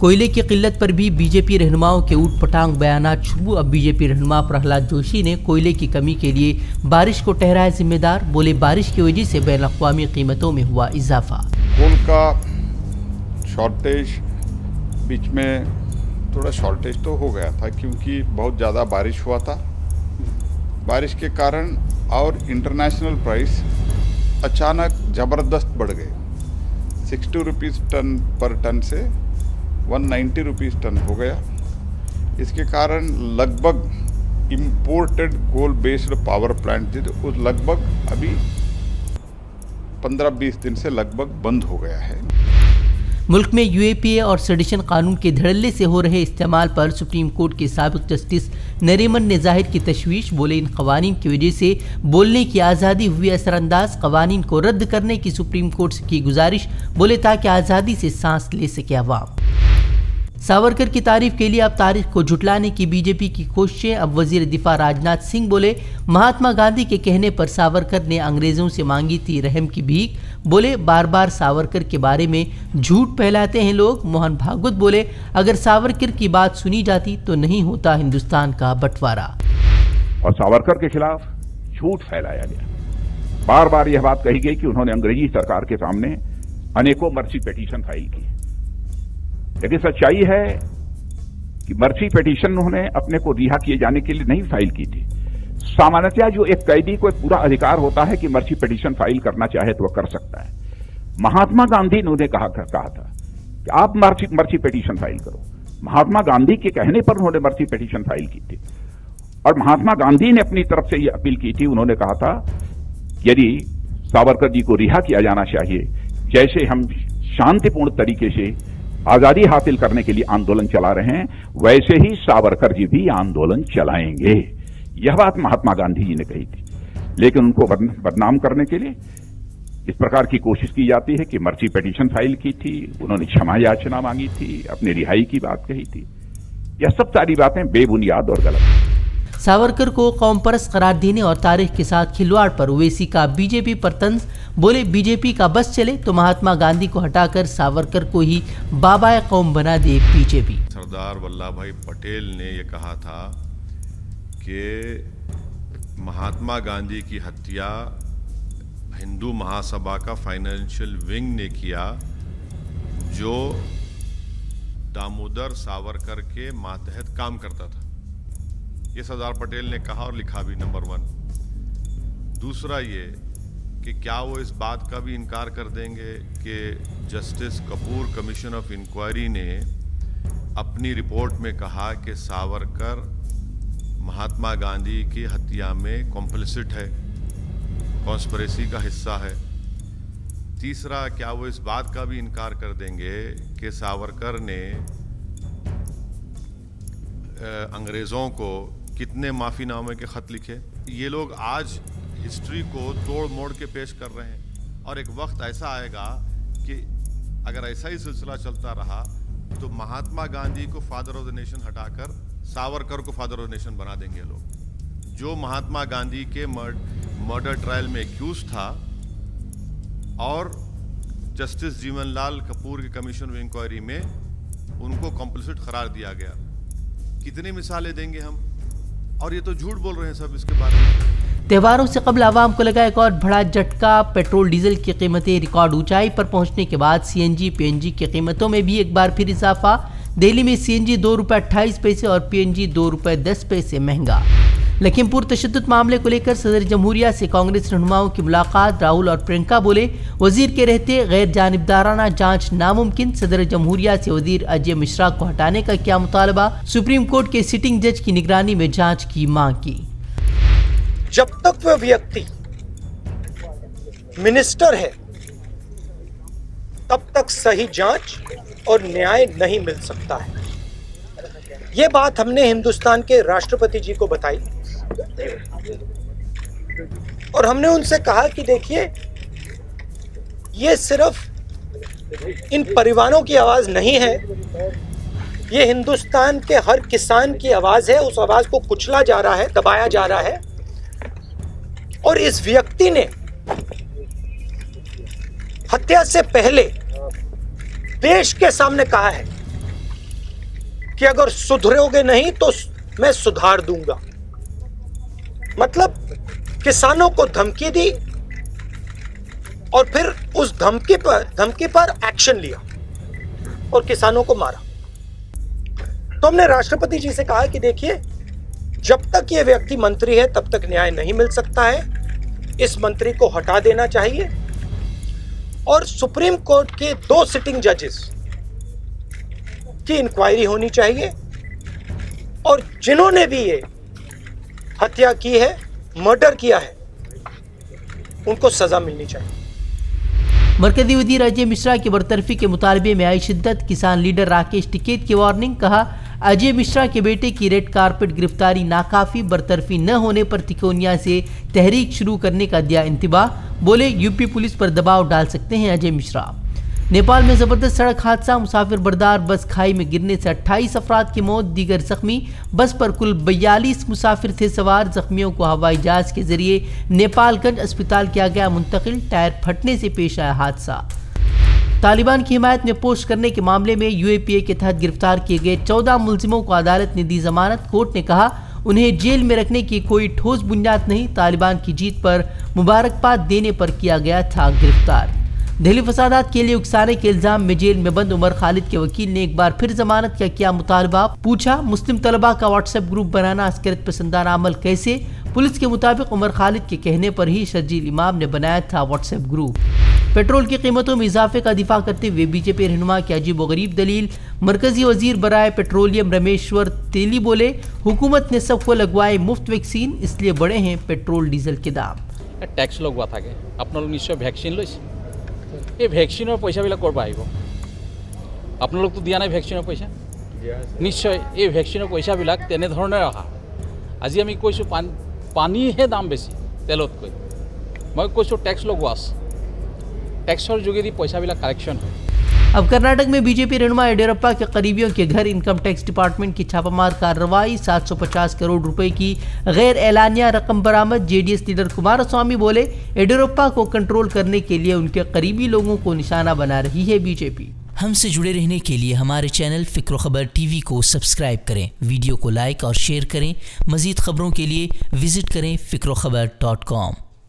कोयले की किल्लत पर भी बीजेपी रहनुमाओं के ऊट पटांग बयान। अब बीजेपी रहनुमा प्रहलाद जोशी ने कोयले की कमी के लिए बारिश को ठहराया जिम्मेदार, बोले बारिश की वजह से बैन अवी कीमतों में हुआ इजाफा। उनका शॉर्टेज बीच में थोड़ा शॉर्टेज तो हो गया था क्योंकि बहुत ज़्यादा बारिश हुआ था। बारिश के कारण और इंटरनेशनल प्राइस अचानक ज़बरदस्त बढ़ गए, 60 रुपीज़ पर टन से 190 रुपीज़ टन हो गया। इसके कारण लगभग imported coal based power plant थे उस लगभग अभी 15-20 दिन से लगभग बंद हो गया है। मुल्क में यूएपीए और सेडिशन कानून के धड़ल्ले से हो रहे इस्तेमाल पर सुप्रीम कोर्ट के साबिक जस्टिस नरीमन ने जाहिर की तशवीश, बोले इन कवानीन की वजह से बोलने की आज़ादी हुई असरअंदाज, कवानीन को रद्द करने की सुप्रीम कोर्ट से की गुजारिश, बोले ताकि आज़ादी से सांस ले सके आवाम। सावरकर की तारीफ के लिए अब तारीख को झुटलाने की बीजेपी की कोशिशें। अब वजीर दिफा राजनाथ सिंह बोले महात्मा गांधी के कहने पर सावरकर ने अंग्रेजों से मांगी थी रहम की भीख, बोले बार बार सावरकर के बारे में झूठ फैलाते हैं लोग। मोहन भागवत बोले अगर सावरकर की बात सुनी जाती तो नहीं होता हिंदुस्तान का बंटवारा। और सावरकर के खिलाफ झूठ फैलाया गया, बार बार यह बात कही गई कि उन्होंने अंग्रेजी सरकार के सामने अनेकों मर्सी पिटीशन फाइल की, लेकिन सच्चाई है कि मर्सी पिटीशन उन्होंने अपने को रिहा किए जाने के लिए नहीं फाइल की थी। सामान्यतया जो एक कैदी को पूरा अधिकार होता है कि मर्सी पिटीशन फाइल करना चाहे तो वह कर सकता है। महात्मा गांधी ने उन्हें कहा था कि आप मर्सी पिटीशन फाइल करो। महात्मा गांधी के कहने पर उन्होंने मर्सी पिटीशन फाइल की थी और महात्मा गांधी ने अपनी तरफ से यह अपील की थी। उन्होंने कहा था यदि सावरकर जी को रिहा किया जाना चाहिए, जैसे हम शांतिपूर्ण तरीके से आजादी हासिल करने के लिए आंदोलन चला रहे हैं, वैसे ही सावरकर जी भी आंदोलन चलाएंगे। यह बात महात्मा गांधी जी ने कही थी, लेकिन उनको बदनाम करने के लिए इस प्रकार की कोशिश की जाती है कि मर्सी पिटीशन फाइल की थी, उन्होंने क्षमा याचना मांगी थी, अपनी रिहाई की बात कही थी। यह सब सारी बातें बेबुनियाद और गलत हैं। सावरकर को कौमपरस्त करार देने और तारीख के साथ खिलवाड़ पर ओवैसी का बीजेपी पर तंज, बोले बीजेपी का बस चले तो महात्मा गांधी को हटाकर सावरकर को ही बाबाए कौम बना दिए बीजेपी। सरदार वल्लभ भाई पटेल ने ये कहा था कि महात्मा गांधी की हत्या हिंदू महासभा का फाइनेंशियल विंग ने किया, जो दामोदर सावरकर के मातहत काम करता था। ये सरदार पटेल ने कहा और लिखा भी, नंबर 1। दूसरा ये कि क्या वो इस बात का भी इनकार कर देंगे कि justice Kapoor commission of inquiry ने अपनी रिपोर्ट में कहा कि सावरकर महात्मा गांधी की हत्या में कॉम्प्लिसिट है, कॉन्स्पिरेसी का हिस्सा है। तीसरा, क्या वो इस बात का भी इनकार कर देंगे कि सावरकर ने अंग्रेज़ों को कितने माफ़ीनामे के ख़त लिखे। ये लोग आज हिस्ट्री को तोड़ मोड़ के पेश कर रहे हैं और एक वक्त ऐसा आएगा कि अगर ऐसा ही सिलसिला चलता रहा तो महात्मा गांधी को फादर ऑफ द नेशन हटाकर सावरकर को फादर ऑफ द नेशन बना देंगे लोग। जो महात्मा गांधी के मर्डर ट्रायल में एक्यूज था और जस्टिस जीवन लाल कपूर के कमीशन ऑफ इंक्वायरी में उनको कॉम्प्लिसिट करार दिया गया, कितनी मिसालें देंगे हम। और ये तो झूठ बोल रहे हैं सब इसके बारे में। त्योहारों से कबल आवाम को लगा एक और बड़ा झटका। पेट्रोल डीजल की कीमतें रिकॉर्ड ऊंचाई पर पहुंचने के बाद सीएनजी पीएनजी की कीमतों में भी एक बार फिर इजाफा। दिल्ली में सीएनजी ₹2.28 और पीएनजी ₹2.10 महंगा। लखीमपुर तशद्दुद मामले को लेकर सदर जमहूरिया से कांग्रेस रहनुमाओं की मुलाकात, राहुल और प्रियंका बोले वजीर के रहते गैर जानिबदाराना जांच नामुमकिन। सदर जमहूरिया से वजीर अजय मिश्रा को हटाने का किया मुतालबा, सुप्रीम कोर्ट के सिटिंग जज की निगरानी में जांच की मांग की। जब तक वह व्यक्ति मिनिस्टर है तब तक सही जांच और न्याय नहीं मिल सकता है। ये बात हमने हिंदुस्तान के राष्ट्रपति जी को बताई और हमने उनसे कहा कि देखिए ये सिर्फ इन परिवारों की आवाज़ नहीं है, ये हिंदुस्तान के हर किसान की आवाज़ है। उस आवाज़ को कुचला जा रहा है, दबाया जा रहा है और इस व्यक्ति ने हत्या से पहले देश के सामने कहा है कि अगर सुधरोगे नहीं तो मैं सुधार दूंगा। मतलब किसानों को धमकी दी और फिर उस धमकी पर एक्शन लिया और किसानों को मारा। तो हमने राष्ट्रपति जी से कहा है कि देखिए, जब तक ये व्यक्ति मंत्री है तब तक न्याय नहीं मिल सकता है, इस मंत्री को हटा देना चाहिए। और सुप्रीम कोर्ट के 2 सिटिंग जजेस की इंक्वायरी होनी चाहिए और जिन्होंने भी ये हत्या की है, मर्डर किया है, उनको सजा मिलनी चाहिए। मरकजी वजीर अजय मिश्रा के बरतरफी के मुतालबे में आई शिद्दत, किसान लीडर राकेश टिकैत की वार्निंग। कहा, अजय मिश्रा के बेटे की रेड कारपेट गिरफ्तारी नाकाफी, बरतरफी न होने पर तिकोनिया से तहरीक शुरू करने का दिया इंतबा। बोले, यूपी पुलिस पर दबाव डाल सकते हैं अजय मिश्रा। नेपाल में जबरदस्त सड़क हादसा, मुसाफिर बर्दार बस खाई में गिरने से 28 अफराद की मौत, दीगर जख्मी। बस पर कुल 42 मुसाफिर थे सवार। जख्मियों को हवाई जहाज के जरिए नेपालगंज अस्पताल किया गया मुंतकिल। टायर फटने से पेश आया हादसा। तालिबान की हिमायत में पोस्ट करने के मामले में यूएपीए के तहत गिरफ्तार किए गए 14 मुलजिमों को अदालत ने दी जमानत। कोर्ट ने कहा, उन्हें जेल में रखने की कोई ठोस बुनियाद नहीं। तालिबान की जीत पर मुबारकबाद देने पर किया गया था गिरफ्तार। दिल्ली फसादात के लिए उकसाने के इल्जाम में जेल में बंद उमर खालिद के वकील ने एक बार फिर जमानत का किया मुतालबा। पूछा, मुस्लिम तलबा का व्हाट्सएप ग्रुप बनाना अस्करित पसंदाना अमल कैसे? पुलिस के मुताबिक उमर खालिद के कहने पर ही शर्जील इमाम ने बनाया था व्हाट्सएप ग्रुप। पेट्रोल की कीमतों में इजाफे का दिफा करते हुए बीजेपी रहनुमा की अजीबोगरीब दलील। मरकजी वजीर बराए पेट्रोलियम रमेश्वर तेली बोले, हुकूमत ने सबको लगवाए मुफ्त वैक्सीन, इसलिए बढ़े हैं पेट्रोल डीजल के दाम। टैक्स लगवा था वैक्सीन ये वैक्सीन और पैसा बिल्कुल कौन आएगा? अपने लोग तो दिया नहीं वैक्सीन और पैसा निश्चय ये वैक्सीन और पैसा बिल्कुल तेने धरने रहा। आज आम कैसा पानी है दाम बेसि तेलतक मैं कैसा टैक्स लगवास टैक्सर जुगे पैसा बिल्कुल कलेक्शन है। अब कर्नाटक में बीजेपी रहनुमा एडियोप्पा के करीबियों के घर इनकम टैक्स डिपार्टमेंट की छापामार कार्रवाई। 750 करोड़ रुपए की गैर एलानिया रकम बरामद। जेडीएस लीडर कुमार स्वामी बोले, एडियोप्पा को कंट्रोल करने के लिए उनके करीबी लोगों को निशाना बना रही है बीजेपी। हमसे जुड़े रहने के लिए हमारे चैनल फिक्रोखबर टीवी को सब्सक्राइब करें, वीडियो को लाइक और शेयर करें। मजीद खबरों के लिए विजिट करें फिक्रोखबर.com।